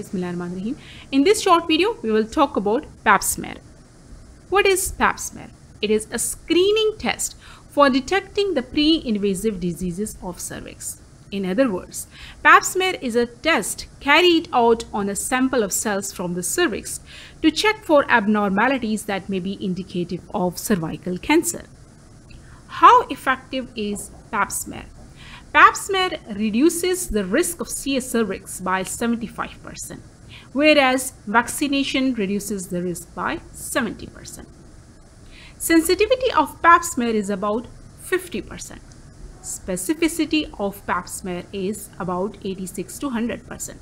Bismillahirrahmanirrahim. In this short video, we will talk about Pap smear. What is Pap smear? It is a screening test for detecting the pre-invasive diseases of cervix. In other words, Pap smear is a test carried out on a sample of cells from the cervix to check for abnormalities that may be indicative of cervical cancer. How effective is Pap smear? Pap smear reduces the risk of CS cervix by 75%, whereas vaccination reduces the risk by 70%. Sensitivity of Pap smear is about 50%. Specificity of Pap smear is about 86 to 100%.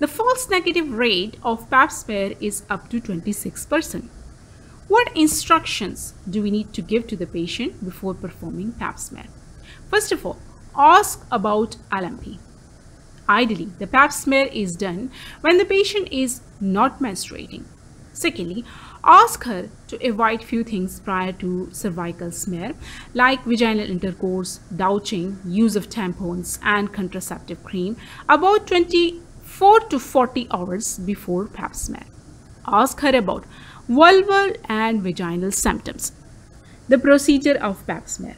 The false negative rate of Pap smear is up to 26%. What instructions do we need to give to the patient before performing Pap smear? First of all, ask about LMP. Ideally, the Pap smear is done when the patient is not menstruating. Secondly, ask her to avoid few things prior to cervical smear, like vaginal intercourse, douching, use of tampons and contraceptive cream, about 24 to 40 hours before Pap smear. Ask her about vulval and vaginal symptoms. The procedure of Pap smear.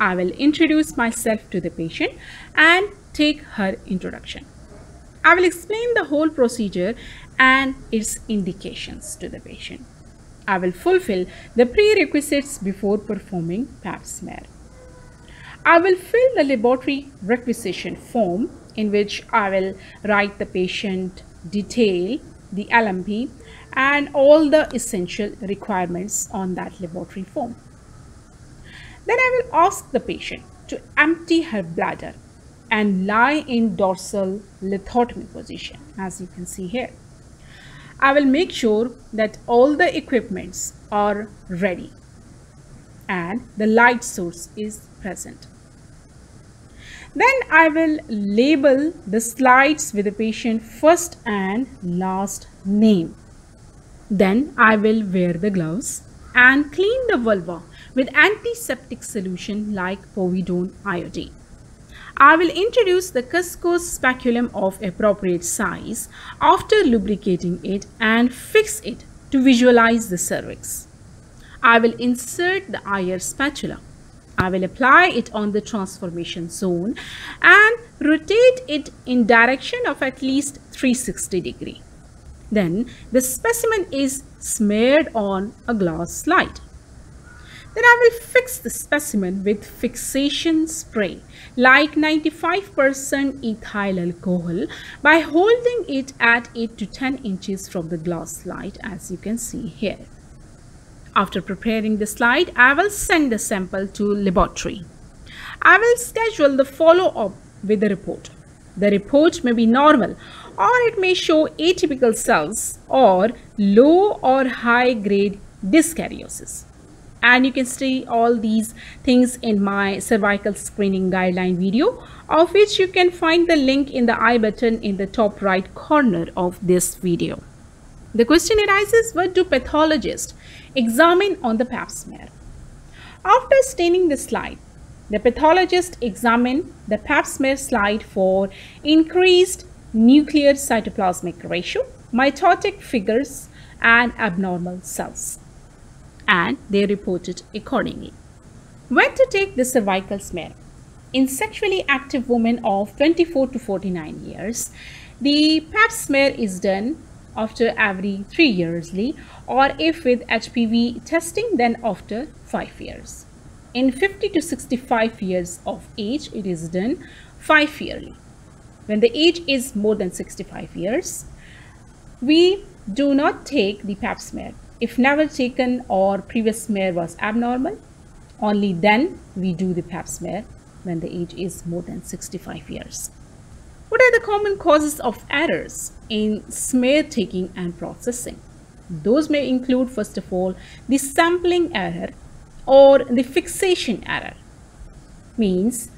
I will introduce myself to the patient and take her introduction. I will explain the whole procedure and its indications to the patient. I will fulfill the prerequisites before performing Pap smear. I will fill the laboratory requisition form in which I will write the patient detail, the LMP, and all the essential requirements on that laboratory form. Then I will ask the patient to empty her bladder and lie in dorsal lithotomy position, as you can see here. I will make sure that all the equipments are ready and the light source is present. Then I will label the slides with the patient's first and last name. Then I will wear the gloves and clean the vulva with antiseptic solution like povidone iodine. I will introduce the Cusco's speculum of appropriate size after lubricating it and fix it to visualize the cervix. I will insert the IR spatula. I will apply it on the transformation zone and rotate it in direction of at least 360 degrees. Then the specimen is smeared on a glass slide. Then I will fix the specimen with fixation spray like 95% ethyl alcohol by holding it at 8 to 10 inches from the glass slide, as you can see here. After preparing the slide, I will send the sample to laboratory. I will schedule the follow-up with the report. The report may be normal or it may show atypical cells or low or high grade dyskaryosis. And you can see all these things in my cervical screening guideline video, of which you can find the link in the I button in the top right corner of this video. The question arises, what do pathologists examine on the Pap smear? After staining the slide, the pathologist examines the Pap smear slide for increased nuclear cytoplasmic ratio, mitotic figures and abnormal cells. And they report it accordingly. When to take the cervical smear? In sexually active women of 24 to 49 years, the Pap smear is done after every 3 yearly, or if with HPV testing, then after 5 years. In 50 to 65 years of age, it is done 5 yearly. When the age is more than 65 years, we do not take the Pap smear. If never taken or previous smear was abnormal, only then we do the Pap smear when the age is more than 65 years. What are the common causes of errors in smear taking and processing? Those may include, first of all, the sampling error or the fixation error. Means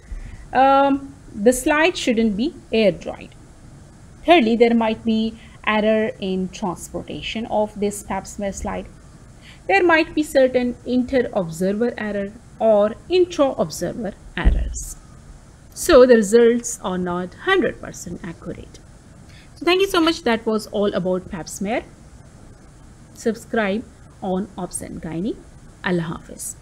the slide shouldn't be air dried. Thirdly, there might be error in transportation of this Pap smear slide. There might be certain inter-observer error or intra-observer errors. So the results are not 100% accurate. Thank you so much. That was all about Pap smear. Subscribe on Obs & Gynae. Allah Hafiz.